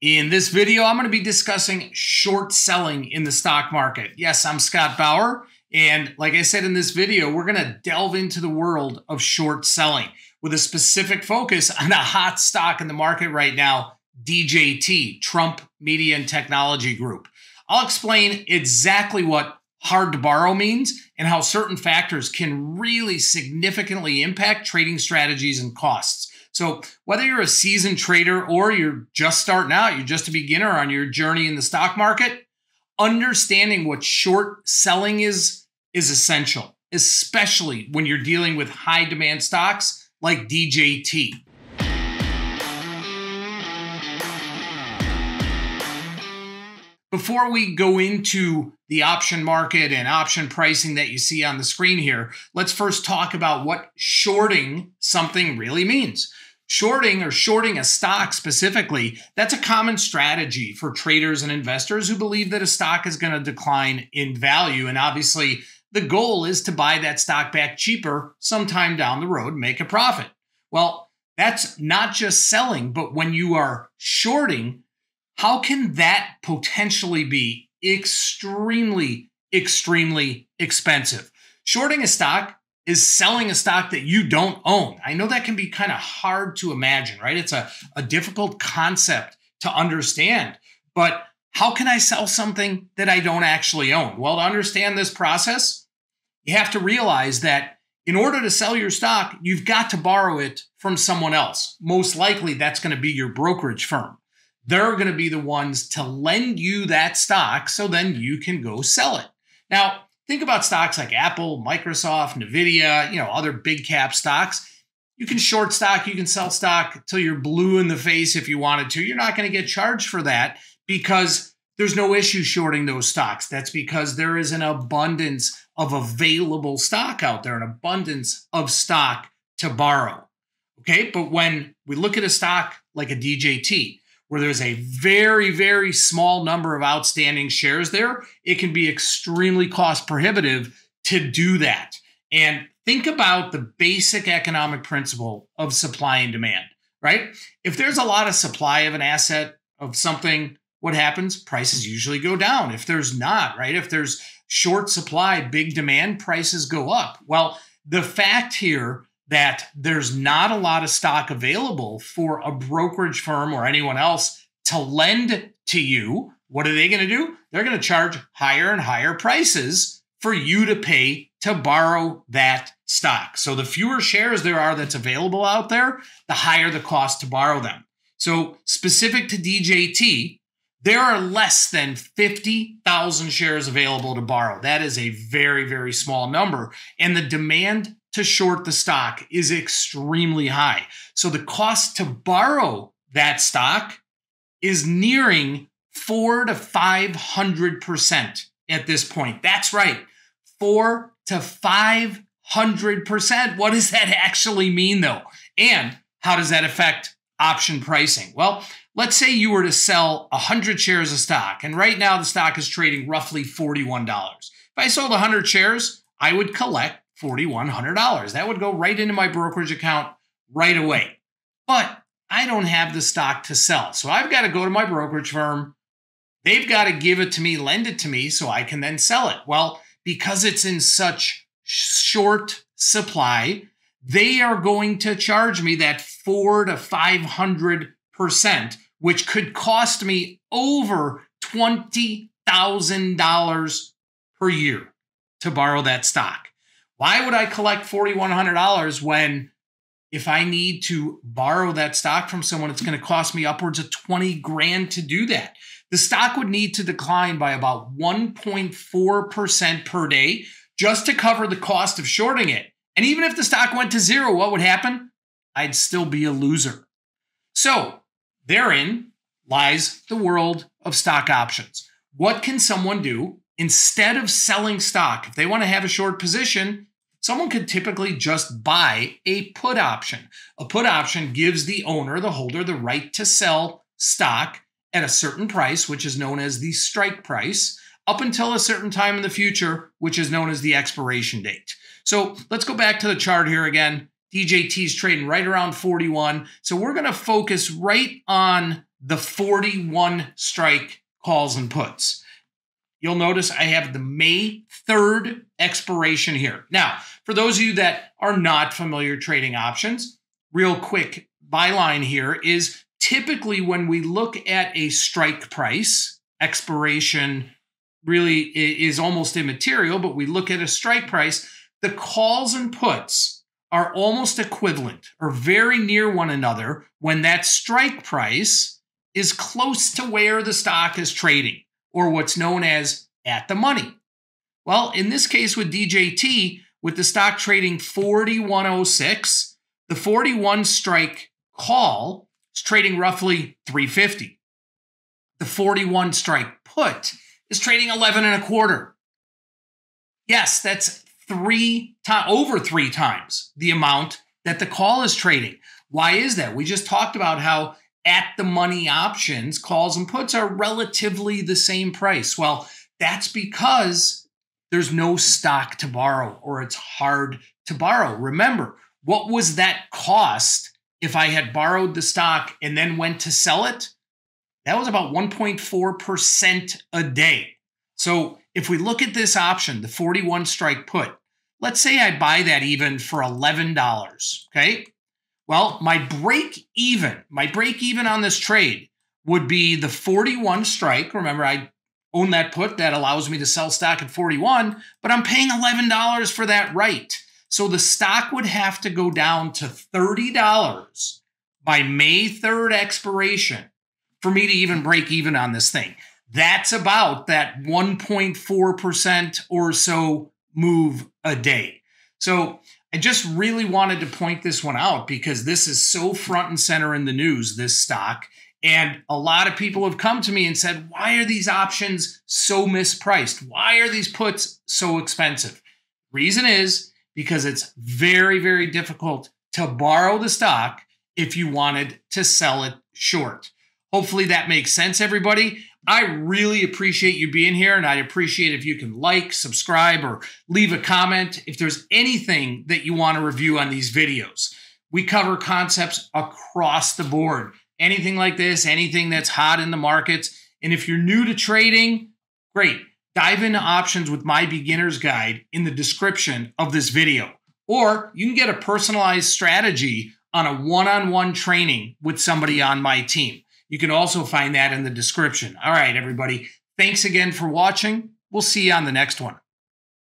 In this video, I'm going to be discussing short selling in the stock market. Yes, I'm Scott Bauer. And like I said in this video, we're going to delve into the world of short selling with a specific focus on a hot stock in the market right now, DJT, Trump Media and Technology Group. I'll explain exactly what hard to borrow means and how certain factors can really significantly impact trading strategies and costs. So whether you're a seasoned trader or you're just starting out, you're just a beginner on your journey in the stock market, understanding what short selling is essential, especially when you're dealing with high demand stocks like DJT. Before we go into the option market and option pricing that you see on the screen here, let's first talk about what shorting something really means. Shorting, or shorting a stock specifically, that's a common strategy for traders and investors who believe that a stock is going to decline in value. And obviously, the goal is to buy that stock back cheaper sometime down the road, make a profit. Well, that's not just selling, but when you are shorting, how can that potentially be extremely, extremely expensive? Shorting a stock is selling a stock that you don't own. I know that can be kind of hard to imagine, right? It's a difficult concept to understand, but how can I sell something that I don't actually own? Well, to understand this process, you have to realize that in order to sell your stock, you've got to borrow it from someone else. Most likely, that's going to be your brokerage firm. They're going to be the ones to lend you that stock so then you can go sell it. Now, think about stocks like Apple, Microsoft, NVIDIA, other big cap stocks. You can short stock, you can sell stock till you're blue in the face if you wanted to. You're not going to get charged for that because there's no issue shorting those stocks. That's because there is an abundance of available stock out there, an abundance of stock to borrow. Okay, but when we look at a stock like a DJT, where there's a very, very small number of outstanding shares there, it can be extremely cost prohibitive to do that. And think about the basic economic principle of supply and demand, right? If there's a lot of supply of an asset, of something, what happens? Prices usually go down. If there's not, right? If there's short supply, big demand, prices go up. Well, the fact here that there's not a lot of stock available for a brokerage firm or anyone else to lend to you, what are they going to do? They're going to charge higher and higher prices for you to pay to borrow that stock. So the fewer shares there are that's available out there, the higher the cost to borrow them. So specific to DJT, there are less than 50,000 shares available to borrow. That is a very, very small number. And the demand to short the stock is extremely high. So the cost to borrow that stock is nearing 400 to 500% at this point. That's right, 400 to 500%. What does that actually mean though? And how does that affect option pricing? Well, let's say you were to sell 100 shares of stock, and right now the stock is trading roughly $41. If I sold 100 shares, I would collect $4,100. That would go right into my brokerage account right away. But I don't have the stock to sell. So I've got to go to my brokerage firm. They've got to give it to me, lend it to me, so I can then sell it. Well, because it's in such short supply, they are going to charge me that 400 to 500%, which could cost me over $20,000 per year to borrow that stock. Why would I collect $4,100 when if I need to borrow that stock from someone, it's going to cost me upwards of 20 grand to do that? The stock would need to decline by about 1.4% per day just to cover the cost of shorting it. And even if the stock went to zero, what would happen? I'd still be a loser. So therein lies the world of stock options. What can someone do? Instead of selling stock, if they want to have a short position, someone could typically just buy a put option. A put option gives the owner, the holder, the right to sell stock at a certain price, which is known as the strike price, up until a certain time in the future, which is known as the expiration date. So let's go back to the chart here again. DJT is trading right around 41. So we're going to focus right on the 41 strike calls and puts. You'll notice I have the May 3rd expiration here. Now, for those of you that are not familiar trading options, real quick byline here is typically when we look at a strike price, expiration really is almost immaterial, but we look at a strike price, the calls and puts are almost equivalent or very near one another when that strike price is close to where the stock is trading, or what's known as at the money. Well, in this case with DJT, with the stock trading 41.06, the 41 strike call is trading roughly 350. The 41 strike put is trading 11.25. Yes, that's over three times the amount that the call is trading. Why is that? We just talked about how at-the-money options, calls and puts, are relatively the same price. Well, that's because there's no stock to borrow, or it's hard to borrow. Remember, what was that cost if I had borrowed the stock and then went to sell it? That was about 1.4% a day. So if we look at this option, the 41 strike put, let's say I buy that even for $11, okay? Well, my break even on this trade would be the 41 strike. Remember, I own that put that allows me to sell stock at 41, but I'm paying $11 for that right. So the stock would have to go down to $30 by May 3rd expiration for me to even break even on this thing. That's about that 1.4% or so move a day. So I just really wanted to point this one out because this is so front and center in the news, this stock. And a lot of people have come to me and said, why are these options so mispriced? Why are these puts so expensive? Reason is because it's very, very difficult to borrow the stock if you wanted to sell it short. Hopefully that makes sense, everybody. I really appreciate you being here, and I appreciate if you can like, subscribe, or leave a comment if there's anything that you want to review on these videos. We cover concepts across the board. Anything like this, anything that's hot in the markets. And if you're new to trading, great. Dive into options with my beginner's guide in the description of this video. Or you can get a personalized strategy on a one-on-one training with somebody on my team. You can also find that in the description. All right, everybody. Thanks again for watching. We'll see you on the next one.